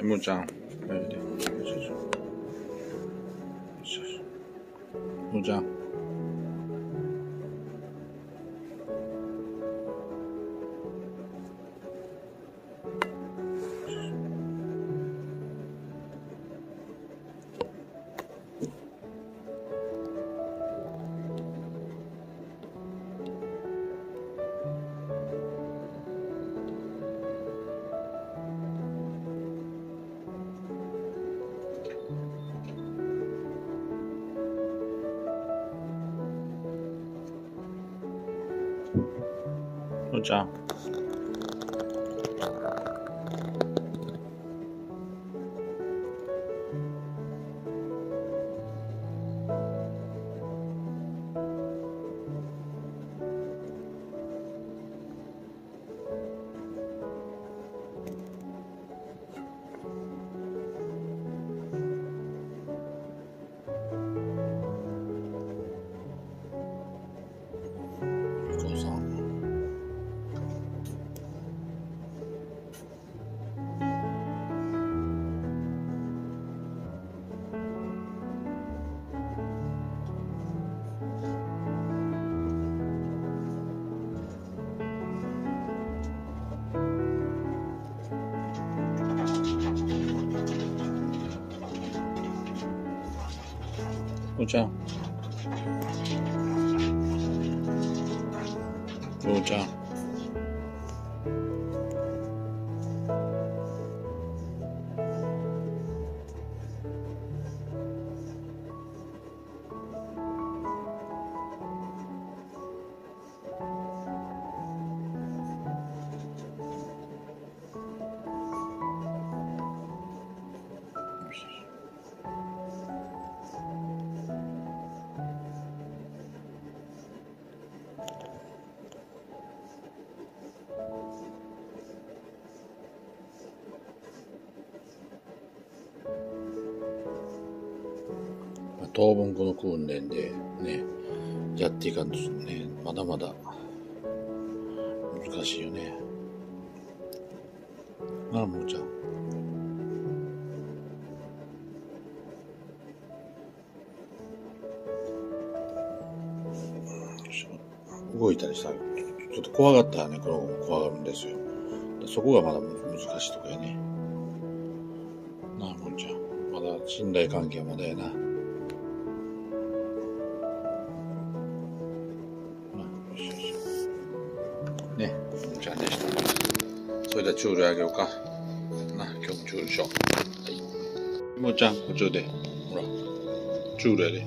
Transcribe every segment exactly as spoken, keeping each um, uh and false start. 메모장 메모장 자, 오자 오자当分この訓練でね、やっていかんとね、まだまだ難しいよね。あら、もうちゃん。動いたりしたら、ちょっと怖がったらね、この子も怖がるんですよ。そこがまだ難しいとかやね。なあ、もうちゃん。まだ信頼関係はまだやな。ね、じゃあね、それではチュールあげようかな。今日もチュールしよう。もうちゃんこっちでほらチュールやで、こ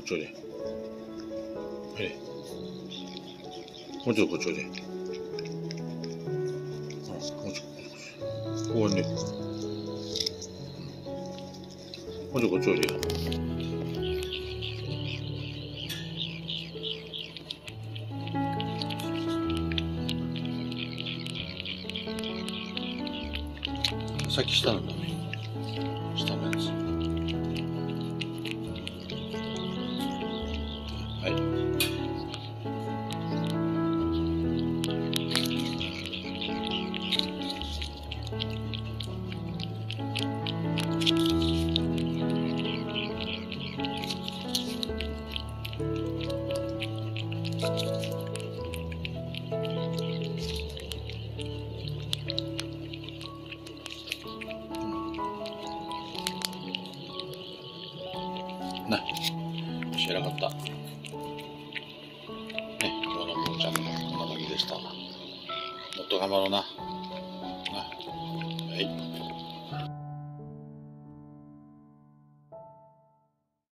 っちであれもうちょっとこっちでほらもうちょっとこうねもうちょっとこっちでさっき下なんだね。下のやつ。な、知らなかった。ね、今日のもうちゃんもこんな感じでした。もっと頑張ろうな。な、はい。